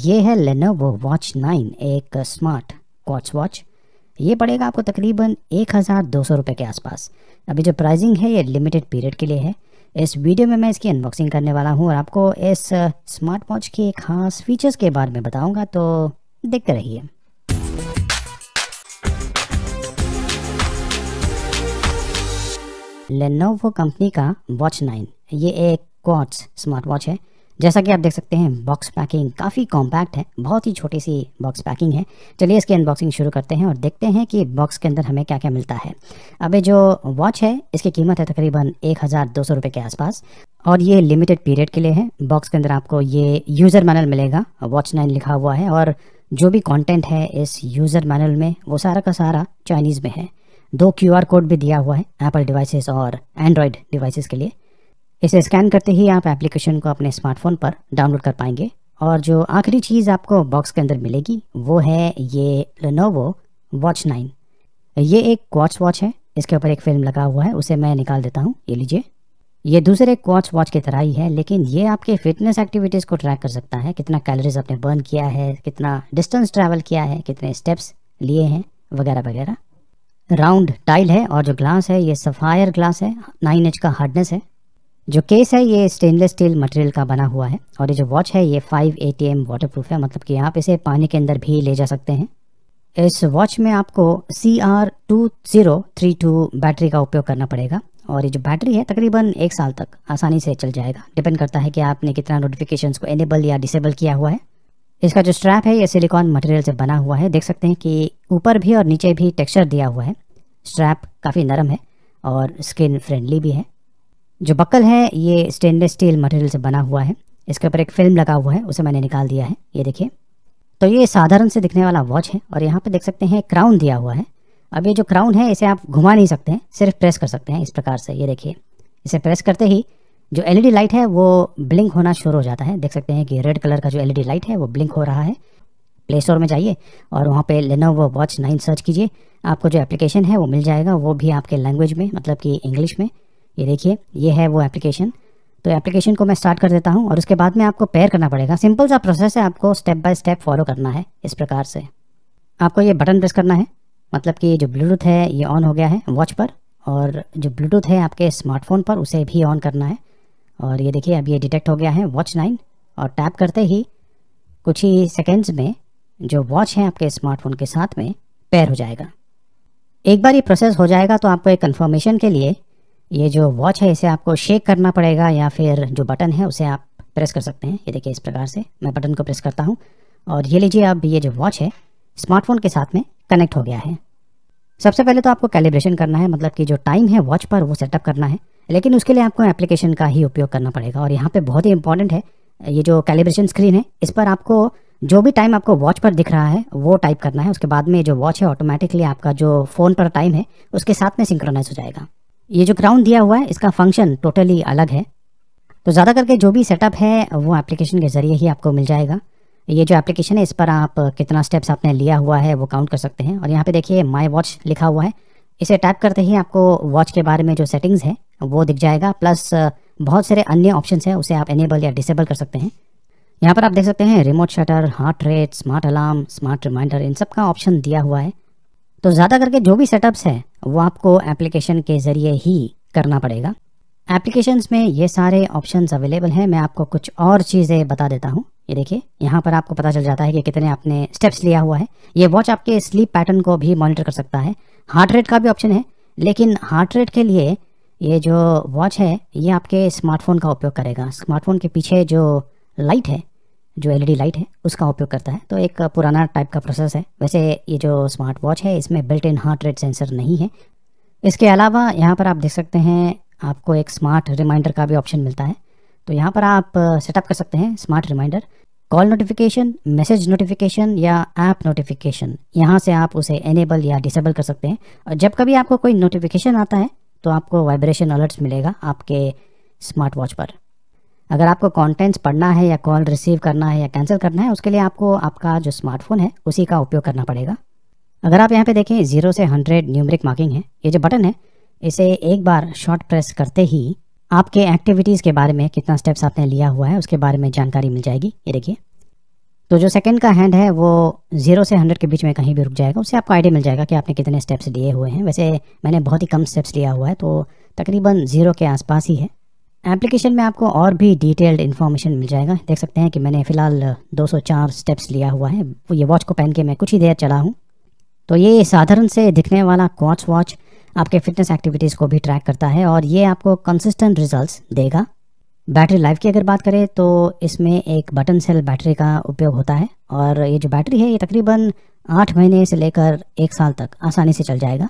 ये है Lenovo Watch 9 एक स्मार्ट कॉच वॉच। ये पड़ेगा आपको तकरीबन 1200 रुपये के आसपास। अभी जो प्राइसिंग है ये लिमिटेड पीरियड के लिए है। इस वीडियो में मैं इसकी अनबॉक्सिंग करने वाला हूँ और आपको इस स्मार्ट वॉच के खास फीचर्स के बारे में बताऊँगा, तो देखते रहिए। Lenovo कंपनी का Watch 9 ये एक क्वार्ट्ज स्मार्ट वॉच है। जैसा कि आप देख सकते हैं बॉक्स पैकिंग काफ़ी कॉम्पैक्ट है, बहुत ही छोटी सी बॉक्स पैकिंग है। चलिए इसकी अनबॉक्सिंग शुरू करते हैं और देखते हैं कि बॉक्स के अंदर हमें क्या क्या मिलता है। अब जो वॉच है इसकी कीमत है तकरीबन 1200 रुपये के आसपास और ये लिमिटेड पीरियड के लिए है। बॉक्स के अंदर आपको ये यूज़र मैनुअल मिलेगा, वॉच 9 लिखा हुआ है और जो भी कॉन्टेंट है इस यूज़र मैनुअल में वो सारा का सारा चाइनीज़ में है। 2 QR कोड भी दिया हुआ है एप्पल डिवाइसेस और एंड्रॉयड डिवाइसेस के लिए। इसे स्कैन करते ही आप एप्लीकेशन को अपने स्मार्टफोन पर डाउनलोड कर पाएंगे। और जो आखिरी चीज़ आपको बॉक्स के अंदर मिलेगी वो है ये Lenovo Watch 9। ये एक क्वार्ट्ज वॉच है, इसके ऊपर एक फिल्म लगा हुआ है, उसे मैं निकाल देता हूँ। ये लीजिए, ये दूसरे क्वार्ट्ज वॉच की तरह ही है, लेकिन ये आपके फिटनेस एक्टिविटीज़ को ट्रैक कर सकता है। कितना कैलोरीज आपने बर्न किया है, कितना डिस्टेंस ट्रैवल किया है, कितने स्टेप्स लिए हैं वगैरह वगैरह। राउंड टाइल है और जो ग्लास है ये सफायर ग्लास है, 9H का हार्डनेस है। जो केस है ये स्टेनलेस स्टील मटेरियल का बना हुआ है और ये जो वॉच है ये 5ATM वाटरप्रूफ है, मतलब कि आप इसे पानी के अंदर भी ले जा सकते हैं। इस वॉच में आपको CR2032 बैटरी का उपयोग करना पड़ेगा और ये जो बैटरी है तकरीबन 1 साल तक आसानी से चल जाएगा। डिपेंड करता है कि आपने कितना नोटिफिकेशंस को एनेबल या डिसेबल किया हुआ है। इसका जो स्ट्रैप है ये सिलिकॉन मटेरियल से बना हुआ है। देख सकते हैं कि ऊपर भी और नीचे भी टेक्सचर दिया हुआ है। स्ट्रैप काफ़ी नरम है और स्किन फ्रेंडली भी है। जो बकल है ये स्टेनलेस स्टील मटेरियल से बना हुआ है। इसके ऊपर एक फिल्म लगा हुआ है, उसे मैंने निकाल दिया है। ये देखिए, तो ये साधारण से दिखने वाला वॉच है और यहाँ पे देख सकते हैं क्राउन दिया हुआ है। अब ये जो क्राउन है इसे आप घुमा नहीं सकते हैं, सिर्फ प्रेस कर सकते हैं इस प्रकार से। ये देखिए, इसे प्रेस करते ही जो LED लाइट है वो ब्लिंक होना शुरू हो जाता है। देख सकते हैं कि रेड कलर का जो LED लाइट है वो ब्लिंक हो रहा है। प्ले स्टोर में जाइए और वहाँ पे Lenovo Watch 9 सर्च कीजिए, आपको जो एप्लीकेशन है वो मिल जाएगा, वो भी आपके लैंग्वेज में, मतलब कि इंग्लिश में। ये देखिए, ये है वो एप्लीकेशन। तो एप्लीकेशन को मैं स्टार्ट कर देता हूँ और उसके बाद में आपको पेयर करना पड़ेगा। सिंपल सा प्रोसेस है, आपको स्टेप बाय स्टेप फॉलो करना है। इस प्रकार से आपको ये बटन प्रेस करना है, मतलब कि जो ब्लूटूथ है ये ऑन हो गया है वॉच पर और जो ब्लूटूथ है आपके स्मार्टफोन पर उसे भी ऑन करना है। और ये देखिए, अब ये डिटेक्ट हो गया है वॉच 9 और टैप करते ही कुछ ही सेकेंड्स में जो वॉच है आपके स्मार्टफोन के साथ में पेयर हो जाएगा। एक बार ये प्रोसेस हो जाएगा तो आपको एक कंफर्मेशन के लिए ये जो वॉच है इसे आपको शेक करना पड़ेगा या फिर जो बटन है उसे आप प्रेस कर सकते हैं। ये देखिए, इस प्रकार से मैं बटन को प्रेस करता हूँ और ये लीजिए, अब ये जो वॉच है स्मार्टफोन के साथ में कनेक्ट हो गया है। सबसे पहले तो आपको कैलिब्रेशन करना है, मतलब कि जो टाइम है वॉच पर वो सेटअप करना है, लेकिन उसके लिए आपको एप्लीकेशन का ही उपयोग करना पड़ेगा। और यहाँ पे बहुत ही इंपॉर्टेंट है ये जो कैलिब्रेशन स्क्रीन है, इस पर आपको जो भी टाइम आपको वॉच पर दिख रहा है वो टाइप करना है। उसके बाद में जो वॉच है ऑटोमेटिकली आपका जो फ़ोन पर टाइम है उसके साथ में सिंक्रोनाइज हो जाएगा। ये जो क्राउन दिया हुआ है इसका फंक्शन टोटली अलग है, तो ज़्यादा करके जो भी सेटअप है वो एप्लीकेशन के ज़रिए ही आपको मिल जाएगा। ये जो एप्लीकेशन है इस पर आप कितना स्टेप्स आपने लिया हुआ है वो काउंट कर सकते हैं। और यहाँ पे देखिए माय वॉच लिखा हुआ है, इसे टैप करते ही आपको वॉच के बारे में जो सेटिंग्स है वो दिख जाएगा, प्लस बहुत सारे अन्य ऑप्शंस हैं उसे आप एनेबल या डिसेबल कर सकते हैं। यहाँ पर आप देख सकते हैं remote shutter, heart rate, smart alarm, smart reminder, इन सब का ऑप्शन दिया हुआ है। तो ज़्यादा करके जो भी सेटअप्स है वो आपको एप्लीकेशन के ज़रिए ही करना पड़ेगा। एप्लीकेशंस में ये सारे ऑप्शंस अवेलेबल हैं। मैं आपको कुछ और चीज़ें बता देता हूँ। ये देखिए, यहाँ पर आपको पता चल जाता है कि कितने आपने स्टेप्स लिया हुआ है। ये वॉच आपके स्लीप पैटर्न को भी मॉनिटर कर सकता है। हार्ट रेट का भी ऑप्शन है, लेकिन हार्ट रेट के लिए ये जो वॉच है ये आपके स्मार्टफोन का उपयोग करेगा। स्मार्टफोन के पीछे जो लाइट है, जो LED लाइट है, उसका उपयोग करता है। तो एक पुराना टाइप का प्रोसेस है। वैसे ये जो स्मार्ट वॉच है इसमें built in heart rate sensor नहीं है। इसके अलावा यहाँ पर आप देख सकते हैं आपको एक स्मार्ट रिमाइंडर का भी ऑप्शन मिलता है, तो यहाँ पर आप सेटअप कर सकते हैं smart reminder. Call notification, message notification या ऐप नोटिफिकेशन, यहाँ से आप उसे एनेबल या डिसेबल कर सकते हैं। और जब कभी आपको कोई नोटिफिकेशन आता है तो आपको वाइब्रेशन अलर्ट्स मिलेगा आपके स्मार्ट वॉच पर। अगर आपको कॉन्टेंट्स पढ़ना है या कॉल रिसीव करना है या कैंसिल करना है, उसके लिए आपको आपका जो स्मार्टफोन है उसी का उपयोग करना पड़ेगा। अगर आप यहाँ पे देखें 0 से 100 न्यूमेरिक मार्किंग है। ये जो बटन है इसे एक बार शॉर्ट प्रेस करते ही आपके एक्टिविटीज़ के बारे में, कितना स्टेप्स आपने लिया हुआ है उसके बारे में जानकारी मिल जाएगी। ये देखिए, तो जो सेकंड का हैंड है वो 0 से 100 के बीच में कहीं भी रुक जाएगा, उससे आपको आइडिया मिल जाएगा कि आपने कितने स्टेप्स लिए हुए हैं। वैसे मैंने बहुत ही कम स्टेप्स लिया हुआ है, तो तकरीबन 0 के आसपास ही है। एप्लीकेशन में आपको और भी डिटेल्ड इन्फॉर्मेशन मिल जाएगा। देख सकते हैं कि मैंने फ़िलहाल 204 स्टेप्स लिया हुआ है। ये वॉच को पहन के मैं कुछ ही देर चला हूँ। तो ये साधारण से दिखने वाला क्वार्ट्स वॉच आपके फिटनेस एक्टिविटीज़ को भी ट्रैक करता है और ये आपको कंसिस्टेंट रिजल्ट्स देगा। बैटरी लाइफ की अगर बात करें तो इसमें एक बटन सेल बैटरी का उपयोग होता है और ये जो बैटरी है ये तकरीबन 8 महीने से लेकर 1 साल तक आसानी से चल जाएगा।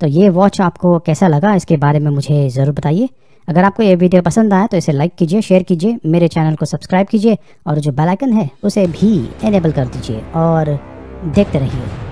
तो ये वॉच आपको कैसा लगा इसके बारे में मुझे ज़रूर बताइए। अगर आपको ये वीडियो पसंद आया तो इसे लाइक कीजिए, शेयर कीजिए, मेरे चैनल को सब्सक्राइब कीजिए और जो बेल आइकन है उसे भी इनेबल कर दीजिए और देखते रहिए।